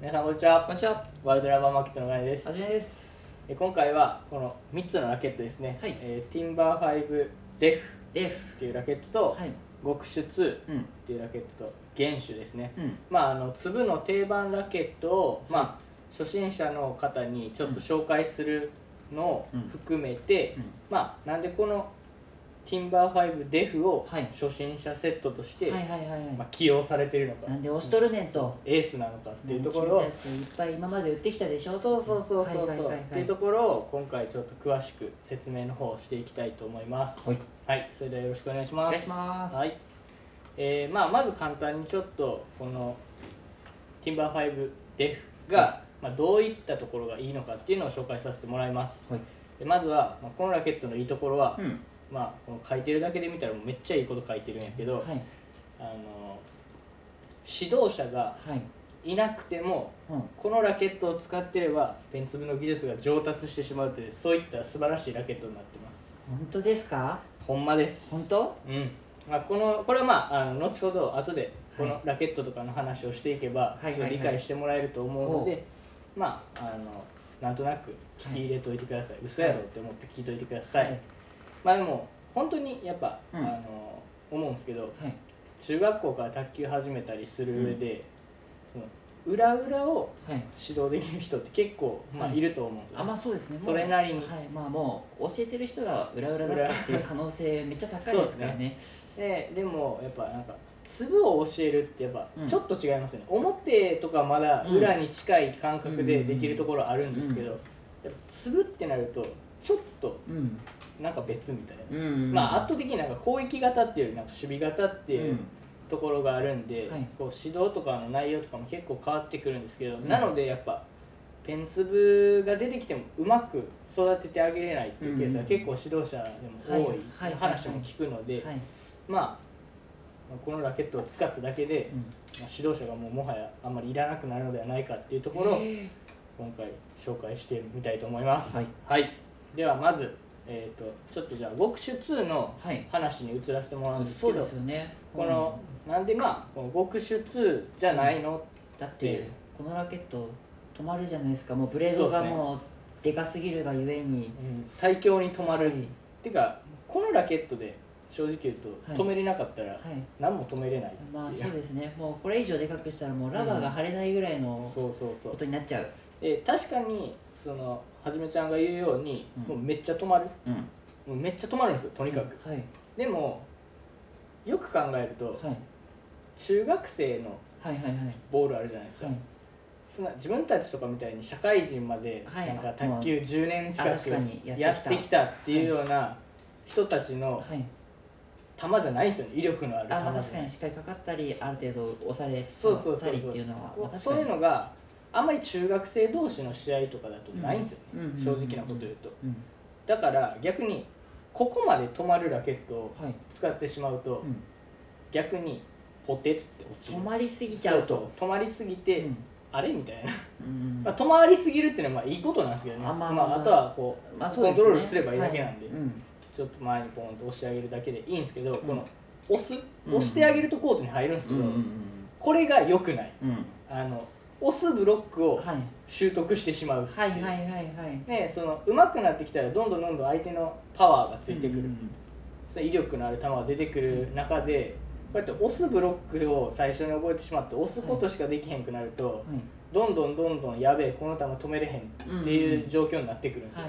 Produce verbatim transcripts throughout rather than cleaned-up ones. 皆さんこんにちは。こんにちは。ワールドラバーマーケットのガネです。はじめです。今回はこのみっつのラケットですね。はい。えー、ティンバーファイブデフデフっていうラケットと、はい、極手ツーっていうラケットと原手ですね。うん、まああの粒の定番ラケットを、まあ、はい、初心者の方にちょっと紹介するのを含めて、うんうん、まあなんでこのティンバーファイブデフを初心者セットとして起用されているのか、なんで押しとるねんとエースなのかっていうところを、いっぱい今まで売ってきたでしょ、そうそうそうそうそうっていうところを今回ちょっと詳しく説明の方をしていきたいと思います。はい、はい、それではよろしくお願いします。お願いします。はい、えー、まあまず簡単にちょっとこのティンバーファイブデフがまあどういったところがいいのかっていうのを紹介させてもらいます。はい、でまずはこのラケットのいいところは、うん、まあ、この書いてるだけで見たらめっちゃいいこと書いてるんやけど、はい、あの指導者がいなくても、はい、このラケットを使ってればペンツブの技術が上達してしまうという、そういった素晴らしいラケットになってます。本当ですか？ほんまです。本当？うん、まあ、このこれはまあ、あの後ほど後でこのラケットとかの話をしていけばちょっと理解してもらえると思うので、まああのなんとなく聞き入れといてください、はい、嘘やろって思って聞いといてください。はい、まあでも本当にやっぱ、うん、あの思うんですけど、はい、中学校から卓球始めたりする上で、うん、その裏裏を指導できる人って結構、はい、まあいると思う。あ、まあそうですね。それなりに、はい、まあもう教えてる人が裏裏だったっていう可能性めっちゃ高いですからね。で、でもやっぱなんか粒を教えるってやっぱちょっと違いますよね。うん、表とかまだ裏に近い感覚でできるところあるんですけど、粒ってなるとちょっと、うん、なんか別みたいな、まあ圧倒的になんか攻撃型っていうよりなんか守備型っていうところがあるんで、うん、はい、こう指導とかの内容とかも結構変わってくるんですけど、うん、なのでやっぱペン粒が出てきてもうまく育ててあげれないっていうケースは結構指導者でも多い話も聞くので、まあこのラケットを使っただけで、うん、まあ指導者がもうもはやあんまりいらなくなるのではないかっていうところを今回紹介してみたいと思います。はい、はい、ではまずえとちょっとじゃあ極手ツーの話に移らせてもらうんですけど、このなんでまあ極手ツーじゃないの、だってこのラケット止まるじゃないですか、もうブレードがもうでかすぎるがゆえに、うん、最強に止まる、はい、っていうかこのラケットで正直言うと止めれなかったら何も止めれない、はいはい、まあそうですね、もうこれ以上でかくしたらもうラバーが張れないぐらいのことになっちゃう。え確かにそのはじめちゃんが言うように、うん、もうめっちゃ止まる、うん、もうめっちゃ止まるんですよ、とにかく、うん、はい、でもよく考えると、はい、中学生のボールあるじゃないですか、はい、そんな自分たちとかみたいに社会人までなんか卓球じゅうねん近くやってきたっていうような人たちの球じゃないですよね、威力のある球じゃない。あ、確かにしっかりかかったりある程度押されたりっていうのは、そういうのがあんまり中学生同士の試合とかだとないんですよね、正直なこと言うと。だから逆にここまで止まるラケットを使ってしまうと、はい、うん、逆にポテって落ちる、止まりすぎちゃうと、そうそう、止まりすぎて、うん、あれみたいなまあ止まりすぎるっていうのはまあいいことなんですけどね、あとはこう、まあそうですね、コントロールすればいいだけなんで、はい、うん、ちょっと前にポンと押してあげるだけでいいんですけど、うん、この押す押してあげるとコートに入るんですけど、これが良くない。うん、あの押すブロックを習得してしまう。はいはいはいはい、ね、その上手くなってきたらどんどんどんどん相手のパワーがついてくる、その威力のある球が出てくる中でこうやって押すブロックを最初に覚えてしまって押すことしかできへんくなると、はいはい、どんどんどんどんやべえこの球止めれへんっていう状況になってくるんですよ。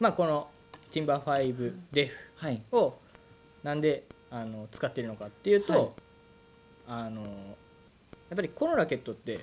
まあこのティンバーファイブデフをなんであの使ってるのかっていうと、はい、あのやっぱりこのラケットって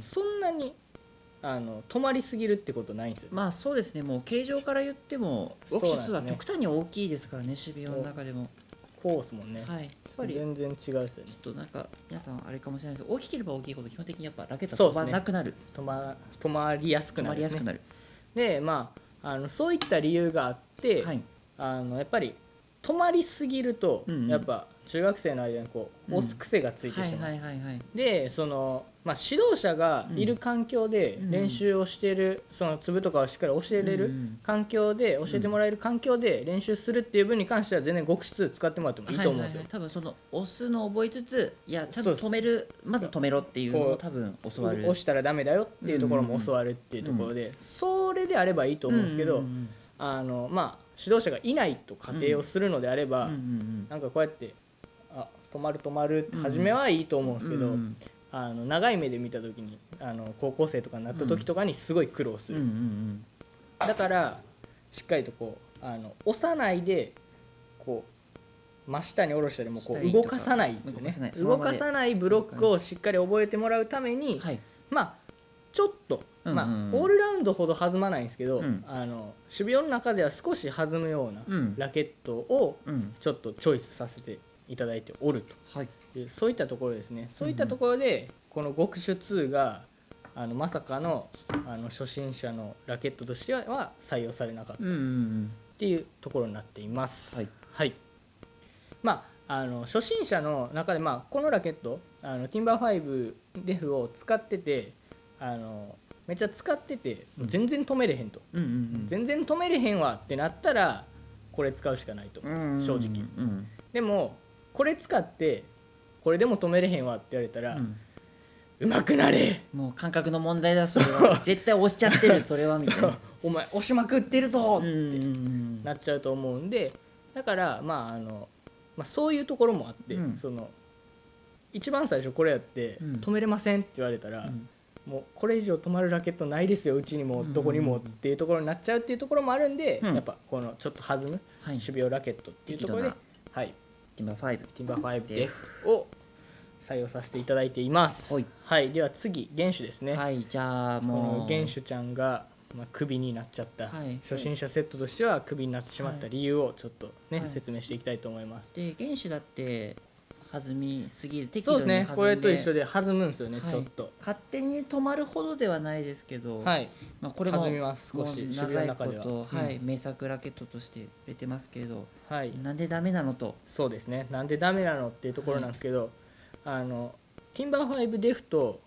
そんなにあの止まりすぎるってことないんですよ、ね、まあそうですね、もう形状から言っても極手ツーは極端に大きいですからね、守備の中でもこうですもんね、はい、やっぱり全然違うですよね。ちょっとなんか皆さんあれかもしれないですけど、大きければ大きいほど基本的にやっぱラケットは止まらなくなる、ね、止, ま止まりやすくなる、ね、止まりやすくなる。でまああのそういった理由があって、はい、あのやっぱり止まりすぎると、うん、うん、やっぱ中学生の間にこう押す癖がついてしまう。でその、まあ、指導者がいる環境で練習をしている、うん、その粒とかをしっかり教えれる環境で、うん、教えてもらえる環境で練習するっていう分に関しては全然極質使ってもらってもいいと思うんですよ。多分その押すのを覚えつつ、いやちゃんと止める、まず止めろっていうのを多分教わる、押したらダメだよっていうところも教わるっていうところで、それであればいいと思うんですけど、あのまあ指導者がいないと仮定をするのであれば、なんかこうやってあ止まる止まるって初めはいいと思うんですけど、あの長い目で見た時にあの高校生とかになった時とかにすごい苦労する。だからしっかりとこうあの押さないでこう真下に下ろしたりもこう動かさないですね。動かさないブロックをしっかり覚えてもらうために、まあちょっとまあ、オールラウンドほど弾まないんですけど、うん、あの守備の中では少し弾むようなラケットをちょっとチョイスさせていただいておると、はい、でそういったところですね。そういったところでこの極手にがあのまさか の, あの初心者のラケットとしては採用されなかったっていうところになっています。はい、はい、まああの初心者の中で、まあ、このラケットあのティンバーファイブデフを使っててあのめっちゃ使ってて全然止めれへんと、全然止めれへんわってなったらこれ使うしかないと正直。でもこれ使ってこれでも止めれへんわって言われたら、うん、うまくなれ、もう感覚の問題だし絶対押しちゃってるそれはみたいなお前押しまくってるぞってなっちゃうと思うんで、だからまああの、まあ、そういうところもあって、うん、その一番最初これやって止めれませんって言われたら、うんうん、もうこれ以上止まるラケットないですようちにもどこにもっていうところになっちゃうっていうところもあるんで、うん、やっぱこのちょっと弾む守備用ラケットっていうところで、はいはい、ティンバーファイブティンバーファイブデフを採用させていただいています。はい、はい、では次原種ですね。はい、じゃあもう原種ちゃんがまあクビになっちゃった、はい、初心者セットとしてはクビになってしまった理由をちょっとね、はい、説明していきたいと思います。で原種だって。弾みすぎる、適度に弾んで、そうですね、これと一緒で弾むんですよね、はい、ちょっと勝手に止まるほどではないですけど、はい、まあこれも弾みます。少し長いこと、はい、名作ラケットとして出てますけど、はい、なんでダメなのと、そうですね、なんでダメなのっていうところなんですけど、はい、あのティンバーファイブデフと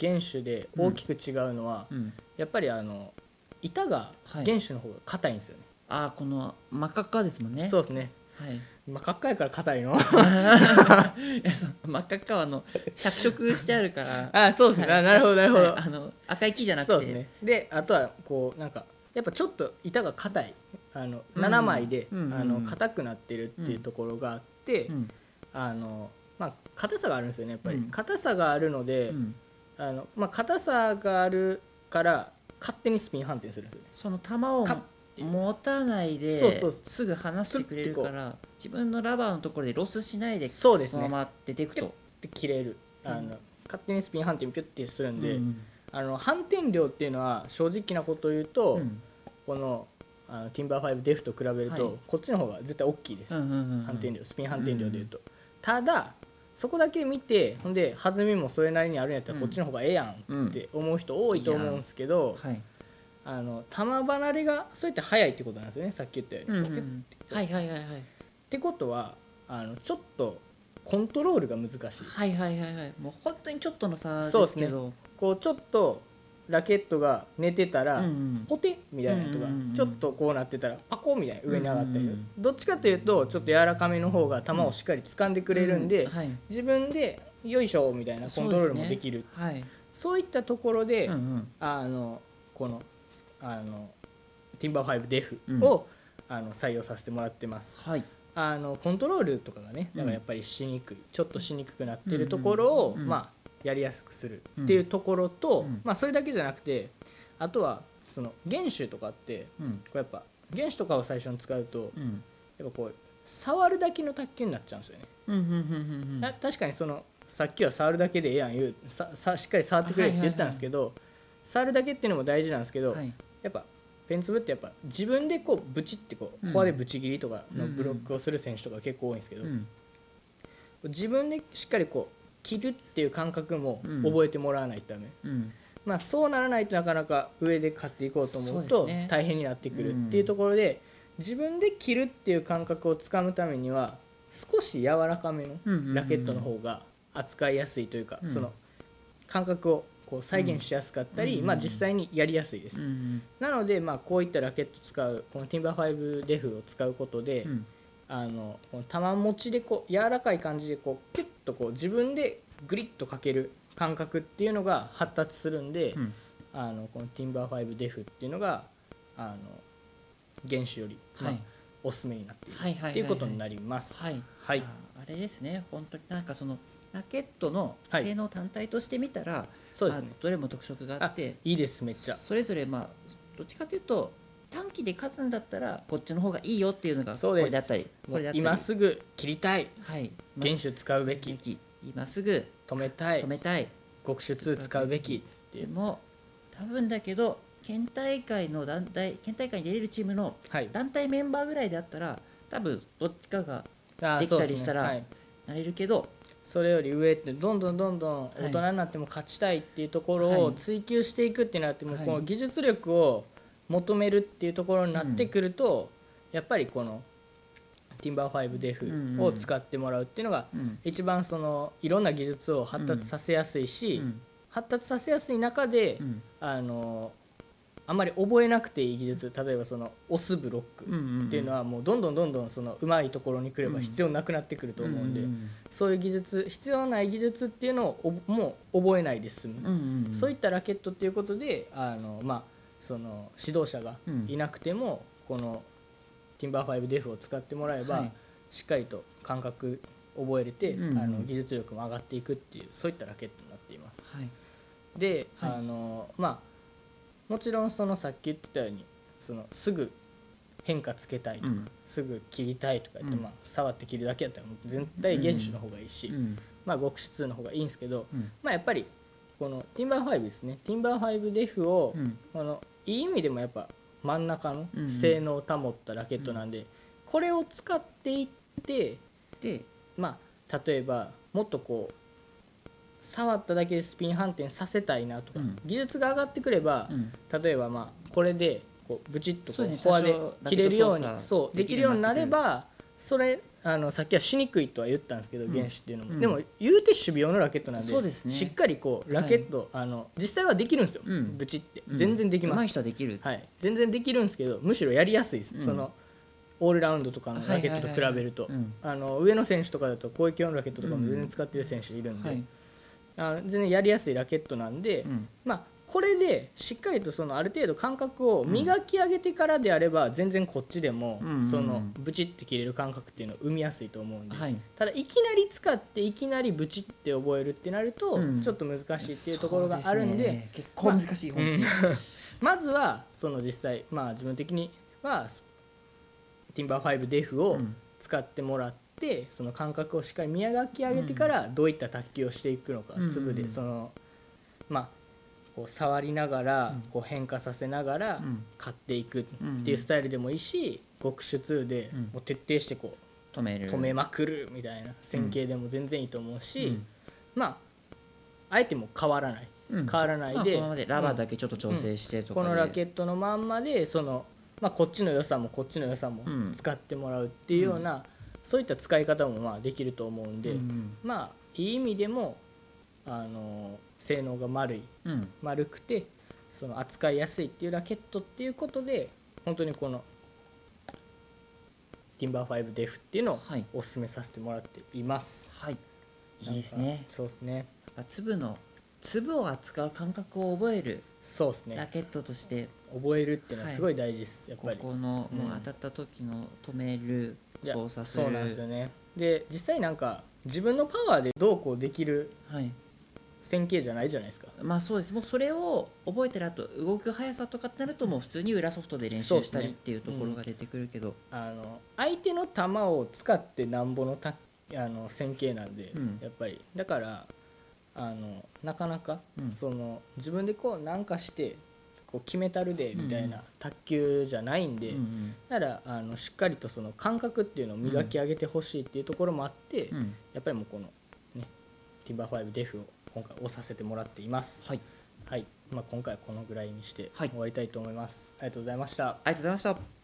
原種で大きく違うのは、うんうん、やっぱりあの板が原種の方が硬いんですよね、はい、ああこの真っ赤っかですもんね。そうですね、はい、真っ赤っかやから硬いの。いやその真っ赤っかはあの着色してあるから。あ、そうですね。なるほどなるほど。はい、あの赤い木じゃなくて。そうですね。であとはこうなんかやっぱちょっと板が硬い、あのななまいであの硬くなってるっていうところがあって、うんうん、あのまあ硬さがあるんですよねやっぱり。うん、硬さがあるので、うん、あのまあ硬さがあるから勝手にスピン反転するんですよね。その球を持たないですぐ離してくれるから自分のラバーのところでロスしないでそのまま出ていくと切れる、あの、うん、勝手にスピン反転ピュッてするんで、うん、あの反転量っていうのは正直なことを言うと、うん、このあのティンバーファイブデフと比べると、はい、こっちの方が絶対大きいです反転量、スピン反転量でいうと、うん、ただそこだけ見てほんで弾みもそれなりにあるんやったらこっちの方がええやんって思う人多いと思うんですけど。うんうん、はい、あの球離れがそうやって速いってことなんですよね、さっき言ったように。ってことはあのちょっとコントロールが難しい。はいはいはいはい。もう本当にちょっとの差ですけど。そうですね。こうちょっとラケットが寝てたらポテみたいなのとか、ちょっとこうなってたらパコみたいな上に上がったり、どっちかというとちょっと柔らかめの方が球をしっかり掴んでくれるんで、自分でよいしょみたいなコントロールもできる。そういったところであのこのあのティンバーファイブデフを、うん、あの採用させてもらってます、はい、あのコントロールとかがね、だからやっぱりしにくい、うん、ちょっとしにくくなってるところを、うん、まあ、やりやすくするっていうところと、うん、まあ、それだけじゃなくてあとはその原種とかって、うん、こうやっぱ原種とかを最初に使うと、うん、やっぱこう触るだけの卓球になっちゃうんですよね。確かにそのさっきは触るだけでええやん言う、ささしっかり触ってくれって言ったんですけど、触るだけっていうのも大事なんですけど、はい、やっぱペン粒ってやっぱ自分でこうブチってこうフォアでブチ切りとかのブロックをする選手とか結構多いんですけど、自分でしっかりこう切るっていう感覚も覚えてもらわないとダメ、うん、まあそうならないとなかなか上で勝っていこうと思うと大変になってくるっていうところで、自分で切るっていう感覚をつかむためには少し柔らかめのラケットの方が扱いやすいというか、その感覚をこう再現しやすかったり、まあ実際にやりやすいです。なのでまあこういったラケット使う、このティンバーファイブデフを使うことで、あの玉持ちでこう柔らかい感じでこうキュッとこう自分でグリッとかける感覚っていうのが発達するんで、うん、あのこのティンバーファイブデフっていうのがあの原種より、はい、まあ、おすすめになっているっていうことになります。はい、はい、あれですね、本当になんかそのラケットの性能単体として見たら、はい、そうですね、どれも特色があっていいです、めっちゃ。それぞれまあどっちかというと短期で勝つんだったらこっちの方がいいよっていうのがこれだったり、これだったり、今すぐ切りたい、はい、原種使うべき、今すぐ止めたい、止めたい、極手に使うべきっていう。でも多分だけど県大会の団体、県大会に出れるチームの団体メンバーぐらいであったら、はい、多分どっちかができたりしたらなれるけど、 そ,、ね、はい、それより上ってどんどんどんどん大人になっても勝ちたいっていうところを追求していくってなっても、はい、この技術力を求めるっていうところになってくると、うん、やっぱりこのティンバーファイブデフを使ってもらうっていうのが一番そのいろんな技術を発達させやすいし、発達させやすい中であのあんまり覚えなくていい技術、例えばその押すブロックっていうのはもうどんどんどんどんそのうまいところに来れば必要なくなってくると思うんで、そういう技術、必要ない技術っていうのをもう覚えないで済む、そういったラケットっていうことで、あのまあその指導者がいなくてもこのティンバーファイブデフを使ってもらえば、はい、しっかりと感覚覚えれて、うん、あの技術力も上がっていくっていう、そういったラケットになっています。はい、で、はい、あのまあ、もちろんそのさっき言ったようにそのすぐ変化つけたいとか、うん、すぐ切りたいとか言って、うん、まあ、触って切るだけだったら絶対原種の方がいいし、うん、まあ、極手の方がいいんですけど、うん、まあ、やっぱりこのティンバーファイブですね、ティンバーファイブデフを、うん、このいい意味でもやっぱ真ん中の性能を保ったラケットなんで、これを使っていってで、まあ例えばもっとこう触っただけでスピン反転させたいなとか、技術が上がってくれば、例えばまあこれでこうブチッとフォアで切れるようにそうできるようになれば、それあのさっきはしにくいとは言ったんですけど、原種っていうのもでも言うて守備用のラケットなんで、しっかりこうラケットあの実際はできるんですよ、ブチって全然できます、上手い人はできる、はい、全然できるんですけど、むしろやりやすいです、そのオールラウンドとかのラケットと比べると。あの上の選手とかだと攻撃用のラケットとかも全然使ってる選手いるんで、あの全然やりやすいラケットなんで、まあこれでしっかりとそのある程度感覚を磨き上げてからであれば、全然こっちでもそのブチって切れる感覚っていうのを生みやすいと思うんで、ただいきなり使っていきなりブチって覚えるってなるとちょっと難しいっていうところがあるんで、結構難しい本当に。まずはその実際、まあ自分的にはティンバーファイブデフを使ってもらって、その感覚をしっかり磨き上げてからどういった卓球をしていくのか、粒でそのまあ触りながらこう変化させながら買っていくっていうスタイルでもいいし、極手にでもう徹底してこう止める、止めまくるみたいな戦型でも全然いいと思うし、まああえても変わらない、変わらないでこのままでラバーだけちょっと調整してとか、このラケットのまんまでそのまあこっちの良さもこっちの良さも使ってもらうっていうような、そういった使い方もまあできると思うんで、まあいい意味でもあの性能が丸い、うん、丸くてその扱いやすいっていうラケットっていうことで、本当にこのティンバーファイブデフっていうのをおすすめさせてもらっています。はい、いいですね。そうですね。粒の粒を扱う感覚を覚える、そうですね。ラケットとして覚えるっていうのはすごい大事です。はい、やっぱりここの、うん、もう当たった時の止める操作する。そうなんですよね。で実際なんか自分のパワーでどうこうできる。はい。線形じゃないじゃないですか。まあそうです。もうそれを覚えてる後、動く速さとかってなるともう普通に裏ソフトで練習したりっていうところが出てくるけど、ね、うん、あの相手の球を使ってなんぼのたあの線形なんで、うん、やっぱりだからあのなかなか、うん、その自分でこうなんかしてこう決めたるでみたいな卓球じゃないんで、うん、だからあのしっかりとその感覚っていうのを磨き上げてほしいっていうところもあって、うん、やっぱりもうこのねティンバーファイブデフを今回押させてもらっています。はい、はい、まあ今回はこのぐらいにして終わりたいと思います。はい、ありがとうございました。ありがとうございました。